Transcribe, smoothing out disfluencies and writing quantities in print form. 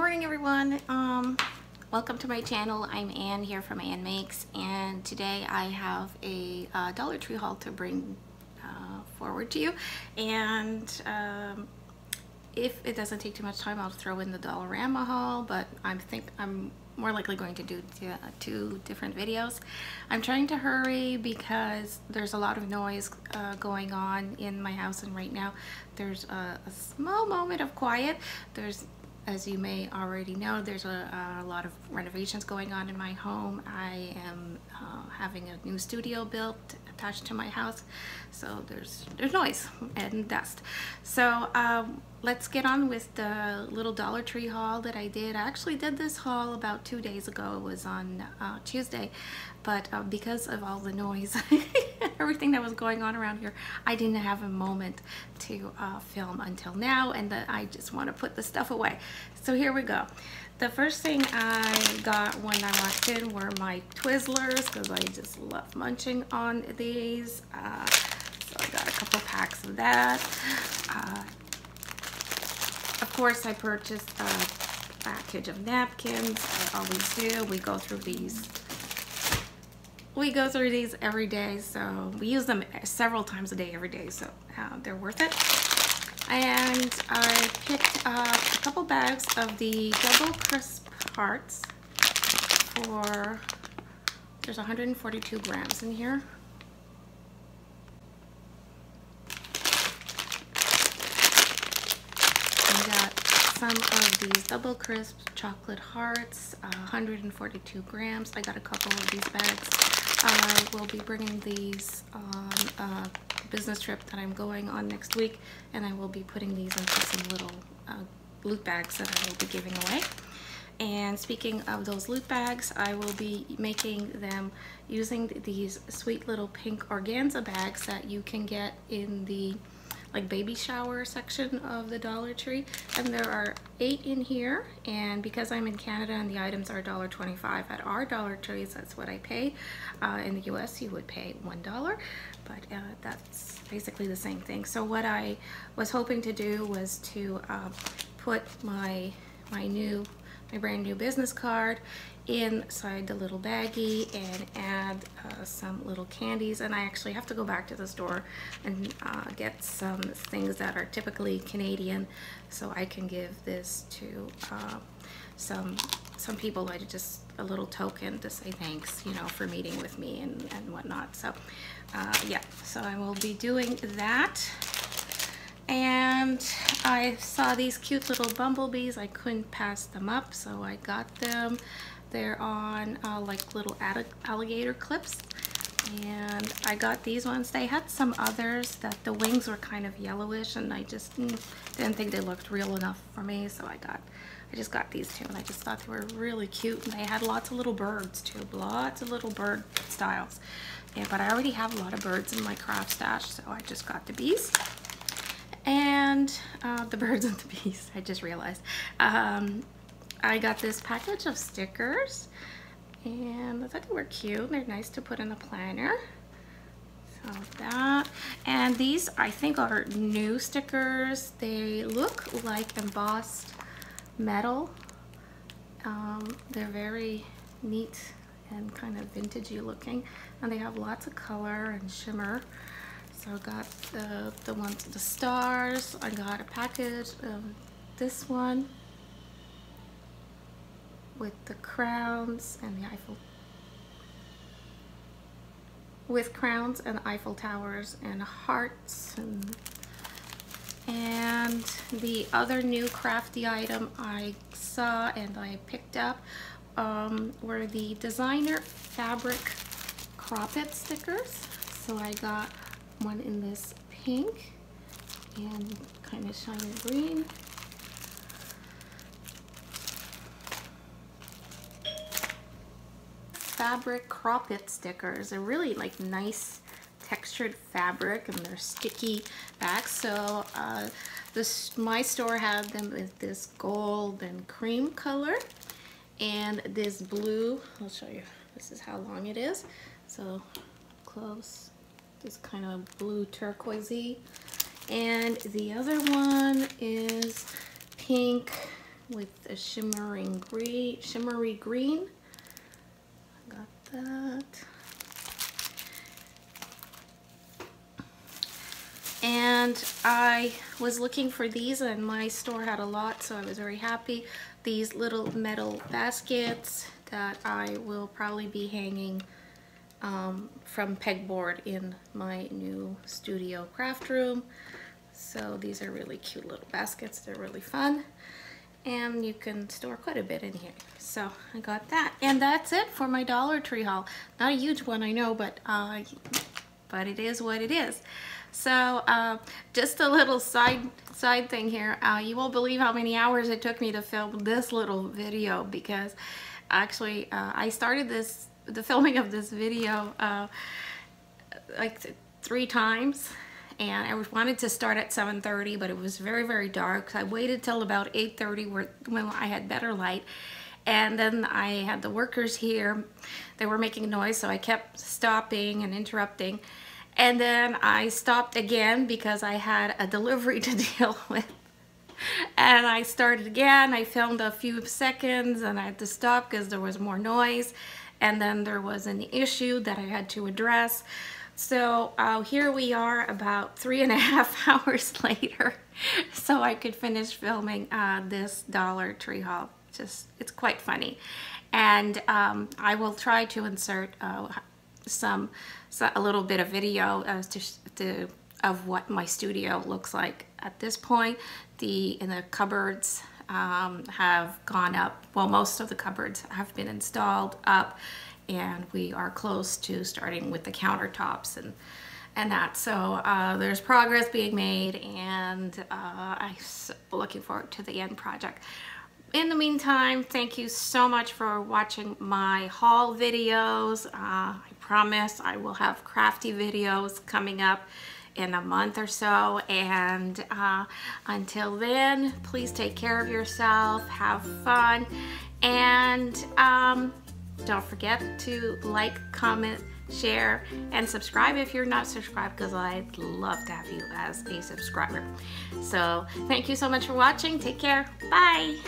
Morning everyone, welcome to my channel. I'm Ann here from Ann Makes, and today I have a Dollar Tree haul to bring forward to you, and if it doesn't take too much time, I'll throw in the Dollarama haul, but I think I'm more likely going to do two different videos. I'm trying to hurry because there's a lot of noise going on in my house, and right now there's a small moment of quiet. As you may already know, there's a lot of renovations going on in my home. I am having a new studio built attached to my house, so there's noise and dust. So let's get on with the little Dollar Tree haul that I did. I actually did this haul about 2 days ago. It was on Tuesday, but because of all the noise, everything that was going on around here, I didn't have a moment to film until now, and I just want to put the stuff away. So here we go. The first thing I got when I walked in were my Twizzlers, because I just love munching on these. So I got a couple packs of that. Of course, I purchased a package of napkins. I always do. We go through these. We go through these every day, so we use them several times a day every day, so they're worth it. And I picked up a couple bags of the double crisp hearts for, there's 142 grams in here. I got some of these double crisp chocolate hearts, 142 grams. I got a couple of these bags. I will be bringing these on a business trip that I'm going on next week, and I will be putting these into some little loot bags that I will be giving away. And speaking of those loot bags, I will be making them using these sweet little pink organza bags that you can get in the like baby shower section of the Dollar Tree, and there are 8 in here, and because I'm in Canada and the items are $1.25 at our Dollar Trees, that's what I pay. In the US you would pay $1, but that's basically the same thing. So what I was hoping to do was to put my brand new business card inside the little baggie and add some little candies, and I actually have to go back to the store and get some things that are typically Canadian, so I can give this to some people, like just a little token to say thanks, you know, for meeting with me and whatnot. So yeah, so I will be doing that. And I saw these cute little bumblebees. I couldn't pass them up, so I got them. They're on like little alligator clips, and I got these ones. They had some others that the wings were kind of yellowish, and I just didn't think they looked real enough for me, so I just got these two, and I just thought they were really cute, and they had lots of little birds too, lots of little bird styles. Yeah, but I already have a lot of birds in my craft stash, so I just got the bees. And the birds and the bees, I just realized. I got this package of stickers, and I thought they were cute. They're nice to put in a planner. So that, and these I think are new stickers. They look like embossed metal. They're very neat and kind of vintagey looking, and they have lots of color and shimmer. So I got the ones with the stars. I got a package of this one with the crowns and the Eiffel Towers and hearts, and the other new crafty item I saw and I picked up were the designer fabric croppet stickers. So I got one in this pink and kind of shiny green. Fabric croppet stickers. They're really like nice textured fabric, and they're sticky back. So my store had them with this gold and cream color and this blue. I'll show you. This is how long it is. So close. This kind of blue turquoisey, and the other one is pink with a shimmery green. Got that. And I was looking for these, and my store had a lot, so I was very happy. These little metal baskets that I will probably be hanging from pegboard in my new studio craft room. So these are really cute little baskets. They're really fun, and you can store quite a bit in here. So I got that, and that's it for my Dollar Tree haul. Not a huge one, I know, but it is what it is. So just a little side thing here. You won't believe how many hours it took me to film this little video, because actually I started the filming of this video like 3 times, and I wanted to start at 7:30, but it was very, very dark. I waited till about 8:30 when I had better light, and then I had the workers here. They were making noise, so I kept stopping and interrupting. And then I stopped again because I had a delivery to deal with. And I started again. I filmed a few seconds and I had to stop because there was more noise. And then there was an issue that I had to address. So here we are about 3.5 hours later, so I could finish filming this Dollar Tree haul. Just, it's quite funny. And I will try to insert a little bit of video of what my studio looks like at this point. The cupboards have gone up. Well, most of the cupboards have been installed up, and we are close to starting with the countertops and that. So there's progress being made, and I'm looking forward to the end project. In the meantime, thank you so much for watching my haul videos. I promise I will have crafty videos coming up in a month or so, and until then, please take care of yourself, have fun, and don't forget to like, comment, share, and subscribe if you're not subscribed, because I'd love to have you as a subscriber. So thank you so much for watching. Take care. Bye.